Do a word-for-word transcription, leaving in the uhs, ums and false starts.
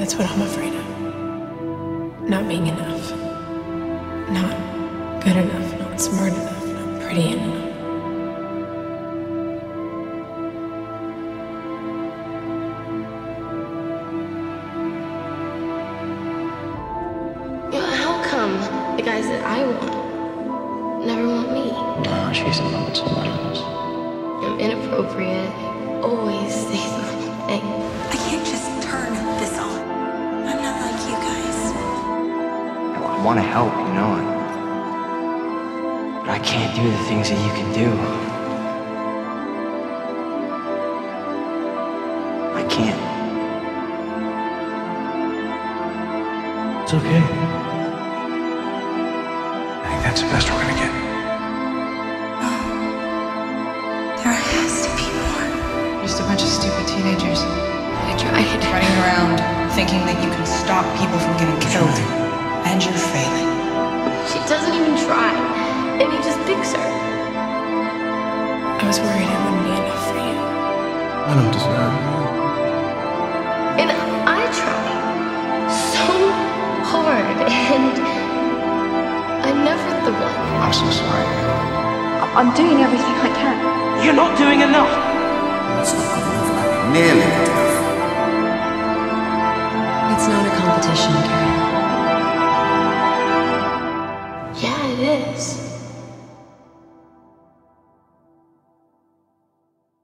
That's what I'm afraid of. Not being enough. Not good enough. Not smart enough. Not pretty enough. The guys that I want never want me. No, she's in love with someone else. I'm inappropriate. Always say the wrong thing. I can't just turn this on. I'm not like you guys. I want to help, you know it. But I can't do the things that you can do. I can't. It's okay. That's the best we're gonna get. Oh, there has to be more. Just a bunch of stupid teenagers. I tried. Running around thinking that you can stop people from getting killed. And you're failing. She doesn't even try. And he just picks her. I was worried I wouldn't be enough for you. I don't deserve it. And I try so hard and I'm never the one. I'm so sorry. I'm doing everything I can. You're not doing enough. It's not good enough. Nearly enough. It's not a competition, Caroline. Yeah, it is.